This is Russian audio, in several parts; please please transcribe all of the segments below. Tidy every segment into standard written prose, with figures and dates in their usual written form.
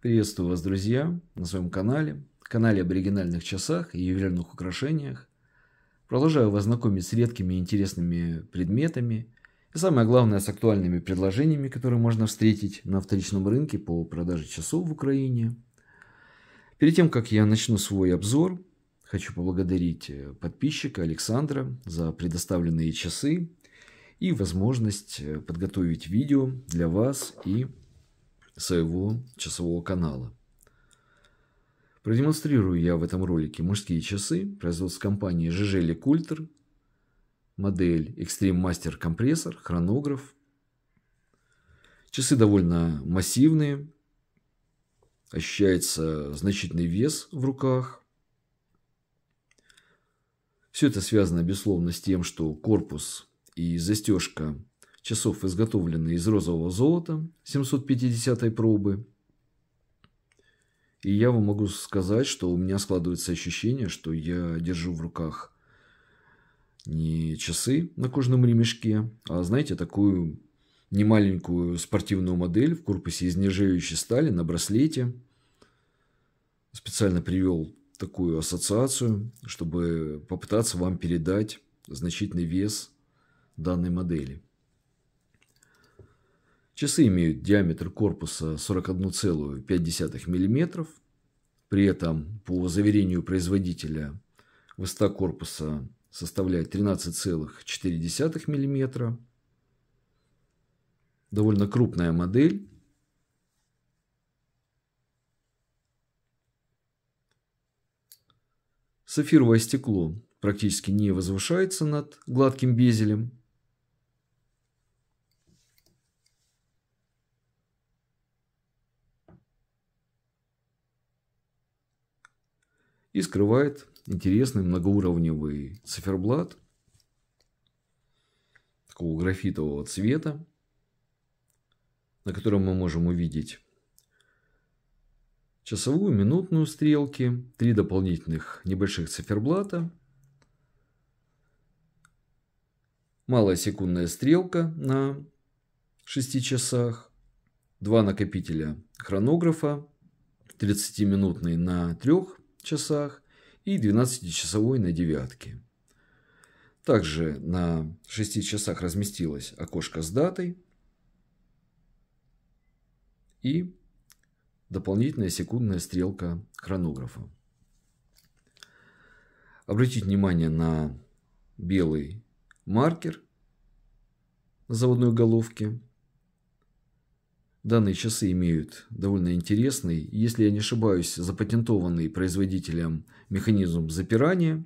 Приветствую вас, друзья, на своем канале, об оригинальных часах и ювелирных украшениях. Продолжаю вас знакомить с редкими и интересными предметами и, самое главное, с актуальными предложениями, которые можно встретить на вторичном рынке по продаже часов в Украине. Перед тем, как я начну свой обзор, хочу поблагодарить подписчика Александра за предоставленные часы и возможность подготовить видео для вас и своего часового канала. Продемонстрирую я в этом ролике мужские часы производства компании Jaeger-LeCoultre, модель Extreme Master Compressor Chronograph. Часы довольно массивные, ощущается значительный вес в руках. Все это связано, безусловно, с тем, что корпус и застежка часов изготовлены из розового золота 750 пробы. И я вам могу сказать, что у меня складывается ощущение, что я держу в руках не часы на кожаном ремешке, а, знаете, такую немаленькую спортивную модель в корпусе из нержавеющей стали на браслете. Специально привел такую ассоциацию, чтобы попытаться вам передать значительный вес данной модели. Часы имеют диаметр корпуса 41,5 мм. При этом, по заверению производителя, высота корпуса составляет 13,4 мм. Довольно крупная модель. Сапфировое стекло практически не возвышается над гладким безелем. И скрывает интересный многоуровневый циферблат такого графитового цвета, на котором мы можем увидеть часовую, минутную стрелки, три дополнительных небольших циферблата, малая секундная стрелка на 6 часах, два накопителя хронографа, 30-минутный на 3 часах и 12-часовой на 9. Также на 6 часах разместилось окошко с датой и дополнительная секундная стрелка хронографа. Обратите внимание на белый маркер на заводной головке. Данные часы имеют довольно интересный, если я не ошибаюсь, запатентованный производителем механизм запирания.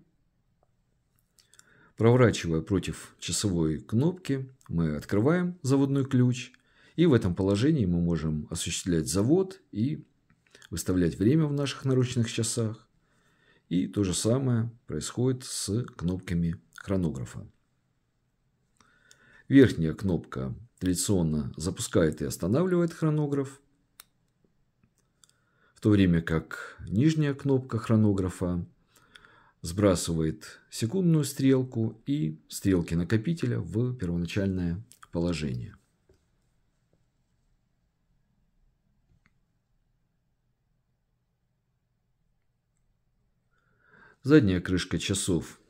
Проворачивая против часовой кнопки, мы открываем заводной ключ. И в этом положении мы можем осуществлять завод и выставлять время в наших наручных часах. И то же самое происходит с кнопками хронографа. Верхняя кнопка традиционно запускает и останавливает хронограф, в то время как нижняя кнопка хронографа сбрасывает секундную стрелку и стрелки накопителя в первоначальное положение. Задняя крышка часов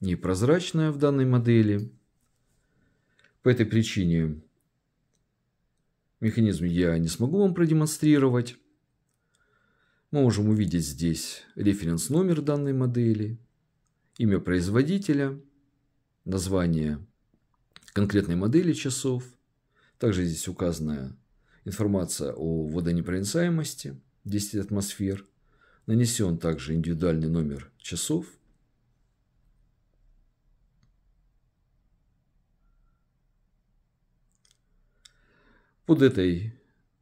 непрозрачная в данной модели. По этой причине механизм я не смогу вам продемонстрировать. Мы можем увидеть здесь референс-номер данной модели, имя производителя, название конкретной модели часов. Также здесь указана информация о водонепроницаемости 10 атмосфер. Нанесен также индивидуальный номер часов. Под этой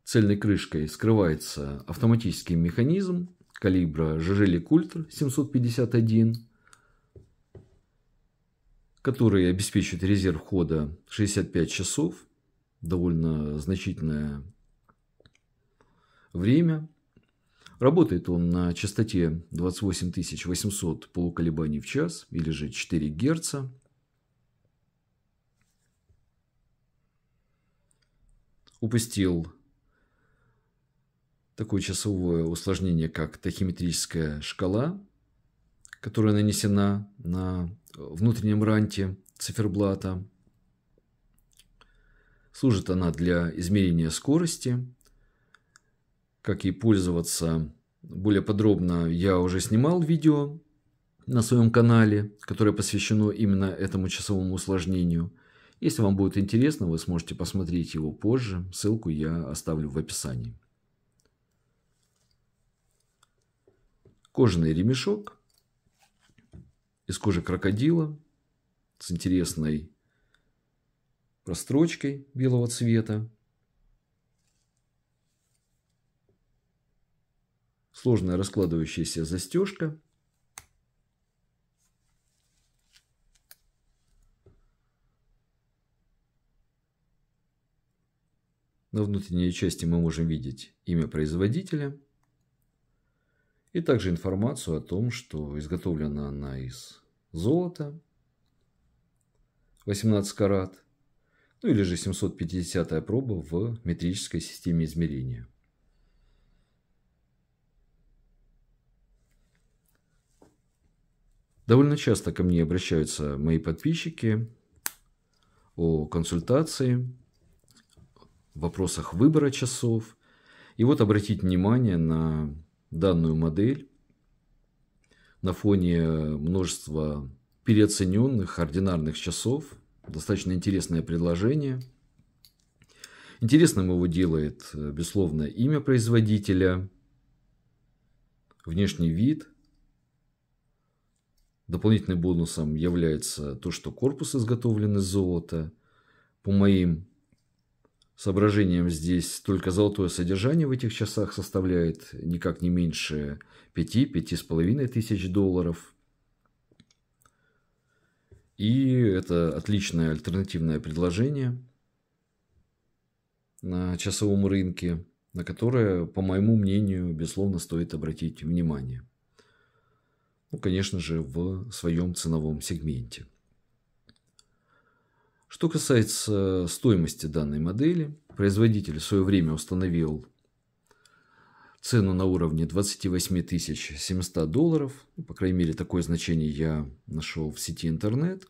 цельной крышкой скрывается автоматический механизм калибра Jaeger-LeCoultre 751, который обеспечивает резерв хода 65 часов, довольно значительное время. Работает он на частоте 28800 полуколебаний в час или же 4 Гц. Упустил такое часовое усложнение, как тахиметрическая шкала, которая нанесена на внутреннем ранте циферблата. Служит она для измерения скорости. Как ей пользоваться более подробно, я уже снимал видео на своем канале, которое посвящено именно этому часовому усложнению. Если вам будет интересно, вы сможете посмотреть его позже. Ссылку я оставлю в описании. Кожаный ремешок из кожи крокодила с интересной прострочкой белого цвета. Сложная раскладывающаяся застежка. На внутренней части мы можем видеть имя производителя и также информацию о том, что изготовлена она из золота 18 карат, ну или же 750-я проба в метрической системе измерения. Довольно часто ко мне обращаются мои подписчики о консультации в вопросах выбора часов. И вот обратите внимание на данную модель на фоне множества переоцененных ординарных часов. Достаточно интересное предложение. Интересным его делает, безусловно, имя производителя, внешний вид. Дополнительным бонусом является то, что корпус изготовлен из золота. По моим соображениям, здесь только золотое содержание в этих часах составляет никак не меньше 5-5,5 тысяч долларов. И это отличное альтернативное предложение на часовом рынке, на которое, по моему мнению, безусловно, стоит обратить внимание. Ну, конечно же, в своем ценовом сегменте. Что касается стоимости данной модели, производитель в свое время установил цену на уровне 28 700 долларов. По крайней мере, такое значение я нашел в сети интернет.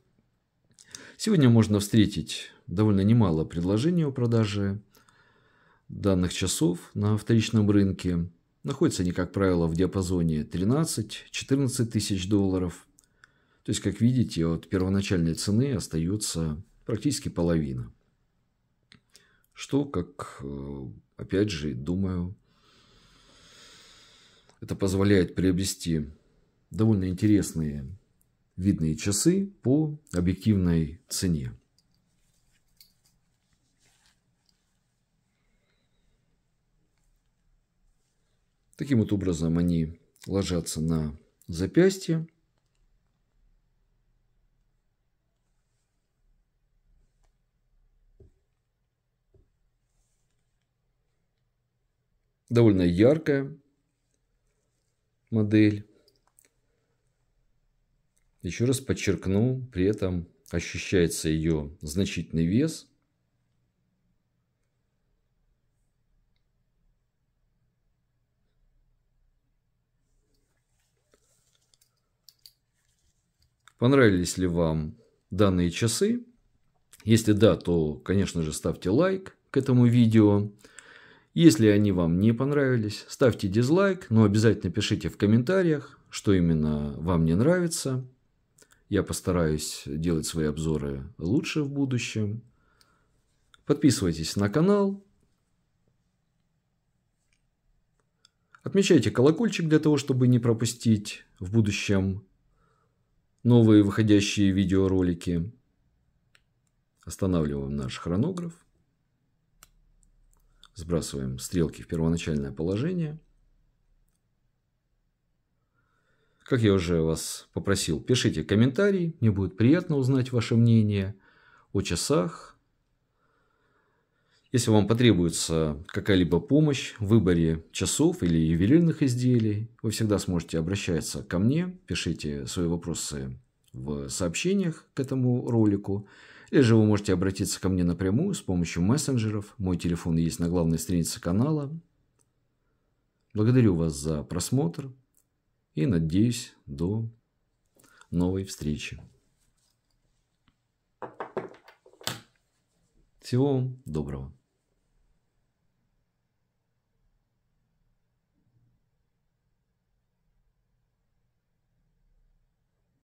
Сегодня можно встретить довольно немало предложений о продаже данных часов на вторичном рынке. Находятся они, как правило, в диапазоне 13-14 тысяч долларов. То есть, как видите, от первоначальной цены остается практически половина. Что, как, опять же, думаю, это позволяет приобрести довольно интересные видные часы по объективной цене. Таким вот образом они ложатся на запястье. Довольно яркая модель. Еще раз подчеркну, при этом ощущается ее значительный вес. Понравились ли вам данные часы? Если да, то, конечно же, ставьте лайк к этому видео. Если они вам не понравились, ставьте дизлайк, но обязательно пишите в комментариях, что именно вам не нравится. Я постараюсь делать свои обзоры лучше в будущем. Подписывайтесь на канал. Отмечайте колокольчик для того, чтобы не пропустить в будущем новые выходящие видеоролики. Останавливаем наш хронограф. Сбрасываем стрелки в первоначальное положение. Как я уже вас попросил, пишите комментарии. Мне будет приятно узнать ваше мнение о часах. Если вам потребуется какая-либо помощь в выборе часов или ювелирных изделий, вы всегда сможете обращаться ко мне. Пишите свои вопросы в сообщениях к этому ролику. Или же вы можете обратиться ко мне напрямую с помощью мессенджеров. Мой телефон есть на главной странице канала. Благодарю вас за просмотр и надеюсь, до новой встречи. Всего вам доброго.